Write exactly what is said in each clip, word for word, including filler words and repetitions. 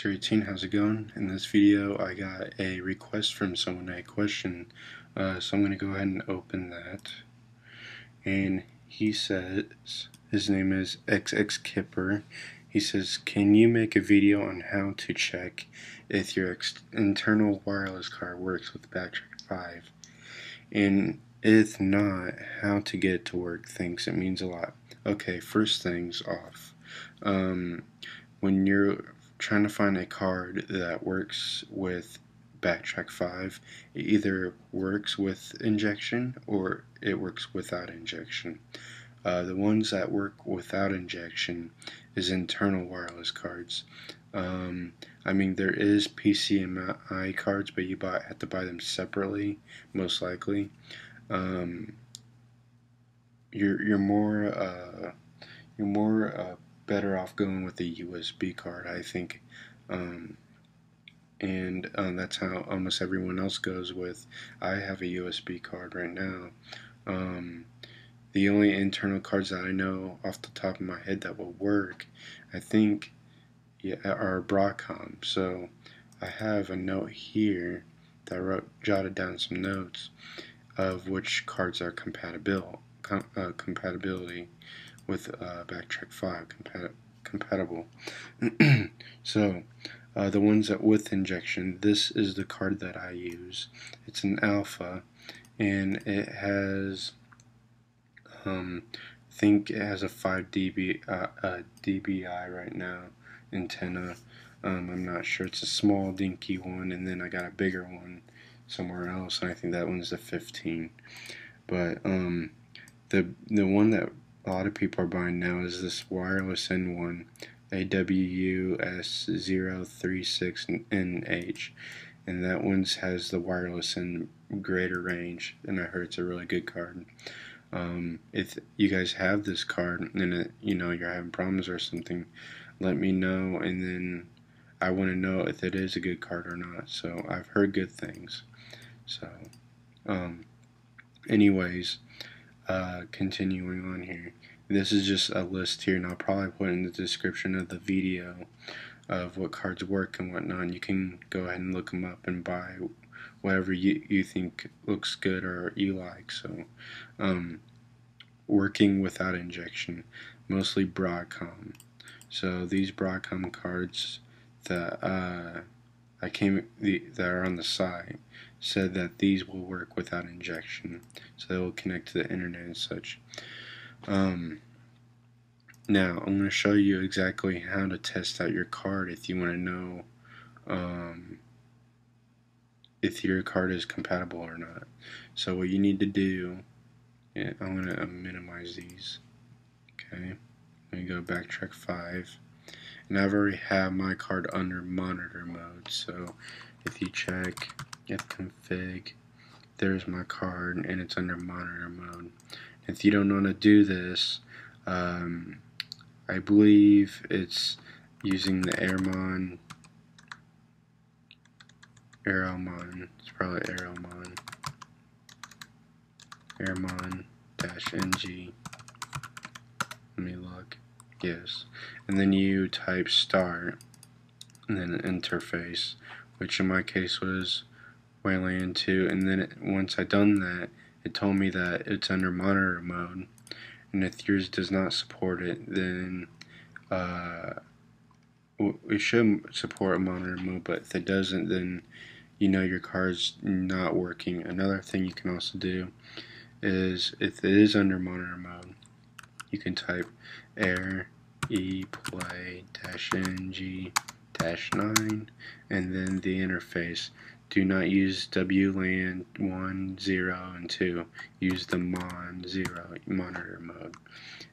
aws zero three six H, how's it going? In this video I got a request from someone, a question, uh, so I'm going to go ahead and open that. And he says, his name is X X Kipper, he says, can you make a video on how to check if your ex internal wireless card works with Backtrack five? And if not, how to get it to work? Thanks, it means a lot. Okay, first things off, um, when you're trying to find a card that works with Backtrack five, it either works with injection or it works without injection. Uh, the ones that work without injection is internal wireless cards. Um, I mean, there is P C M I A cards, but you buy, have to buy them separately, most likely. Um, you're you're more uh, you're more uh, better off going with a U S B card, I think, um, and um, that's how almost everyone else goes with. I have a U S B card right now. Um, the only internal cards that I know off the top of my head that will work, I think, yeah, are Broadcom. So I have a note here that I wrote, jotted down some notes of which cards are compatible, com uh, compatibility with uh, Backtrack five, compat compatible. So uh, the ones that with injection, this is the card that I use. It's an alpha, and it has, um, I think it has a five D B uh, uh, D B I right now antenna. Um, I'm not sure. It's a small dinky one, and then I got a bigger one somewhere else, and I think that one's the fifteen. But um, the the one that a lot of people are buying now is this wireless N one, A W S zero three six N H, and that one's has the wireless N greater range, and I heard it's a really good card. Um, if you guys have this card and it, you know, you're having problems or something, let me know, and then I want to know if it is a good card or not. So I've heard good things. So, um, anyways. Uh, continuing on here, this is just a list here, and I'll probably put in the description of the video of what cards work and whatnot, and you can go ahead and look them up and buy whatever you, you think looks good or you like. So um, working without injection, mostly Broadcom. So these Broadcom cards that uh, I came the, that are on the side said that these will work without injection, so they will connect to the internet and such. Um, now I'm going to show you exactly how to test out your card if you want to know um, if your card is compatible or not. So what you need to do, yeah, I'm going to minimize these. Okay, let me go Backtrack five, and I've already have my card under monitor mode. So if you check F config, there's my card, and it's under monitor mode. If you don't want to do this, um, I believe it's using the airmon, airmon, it's probably airmon, airmon-ng. Let me look. Yes, and then you type start, and then interface, which in my case was W LAN two, and then it, once I done that, it told me that it's under monitor mode, and if yours does not support it, then uh, it should support monitor mode, but if it doesn't, then you know your card's not working. Another thing you can also do is, if it is under monitor mode, you can type airplay-ng nine, and then the interface. Do not use W LAN one, zero, and two. Use the M O N zero, monitor mode.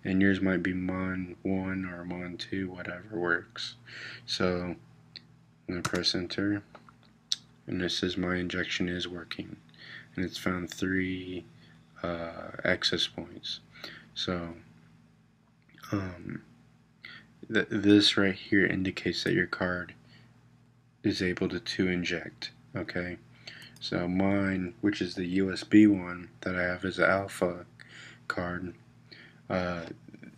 And yours might be M O N one or M O N two, whatever works. So I'm going to press enter. And it says my injection is working. And it's found three uh, access points. So um, th this right here indicates that your card is able to, to inject. Okay, so mine, which is the U S B one that I have, is an alpha card. Uh,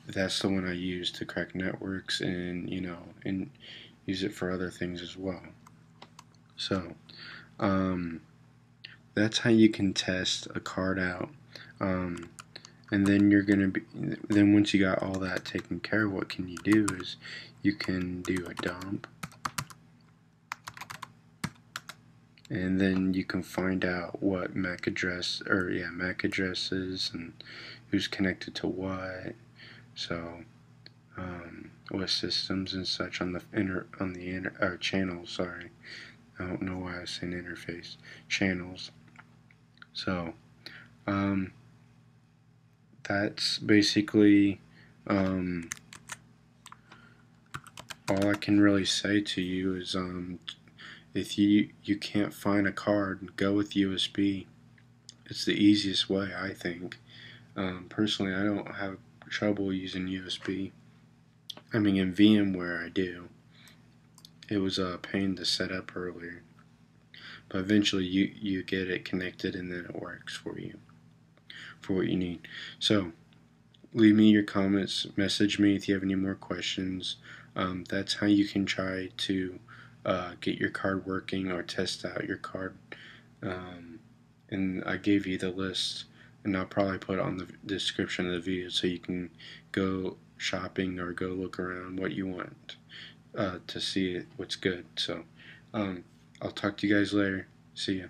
that's the one I use to crack networks and, you know, and use it for other things as well. So um, that's how you can test a card out. Um, and then you're gonna be then once you got all that taken care of, what can you do is you can do a dump, and then you can find out what MAC address or yeah MAC addresses and who's connected to what, so um, what systems and such on the inter on the inter or channels. Sorry, I don't know why I was saying interface, channels. So um, that's basically um, all I can really say to you is um. If you, you can't find a card, go with U S B. It's the easiest way, I think. Um, personally, I don't have trouble using U S B. I mean, in VMware, I do. It was a pain to set up earlier. But eventually, you, you get it connected, and then it works for you, for what you need. So, leave me your comments. Message me if you have any more questions. Um, that's how you can try to... Uh, get your card working or test out your card, um, and I gave you the list, and I'll probably put it on the description of the video so you can go shopping or go look around what you want uh, to see what's good. So um, I'll talk to you guys later. See ya.